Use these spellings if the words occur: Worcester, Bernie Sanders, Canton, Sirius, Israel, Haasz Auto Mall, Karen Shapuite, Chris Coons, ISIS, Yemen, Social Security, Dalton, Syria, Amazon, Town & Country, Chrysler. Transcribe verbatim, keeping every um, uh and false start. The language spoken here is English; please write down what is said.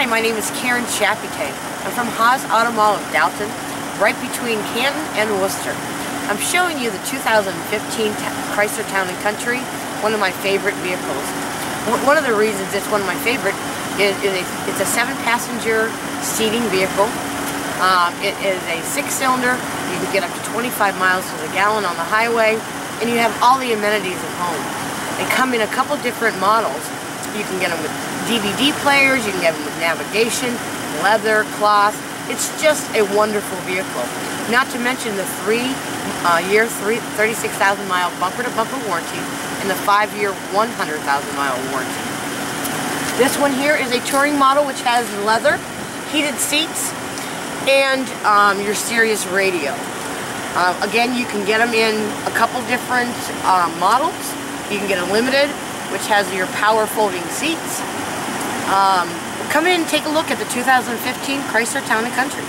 Hi, my name is Karen Shapuite. I'm from Haasz Auto Mall of Dalton, right between Canton and Worcester. I'm showing you the two thousand fifteen Chrysler Town and Country, one of my favorite vehicles. One of the reasons it's one of my favorite is it's a seven passenger seating vehicle. Um, it is a six cylinder. You can get up to twenty-five miles to the gallon on the highway, and you have all the amenities at home. They come in a couple different models. You can get them with D V D players, you can get them with navigation, leather, cloth. It's just a wonderful vehicle. Not to mention the three-year, uh, thirty-six thousand mile bumper-to-bumper warranty and the five-year, one hundred thousand mile warranty. This one here is a touring model, which has leather, heated seats, and um, your Sirius radio. Uh, again, you can get them in a couple different uh, models. You can get a limited, which has your power folding seats. Um, Come in and take a look at the two thousand fifteen Chrysler Town and Country.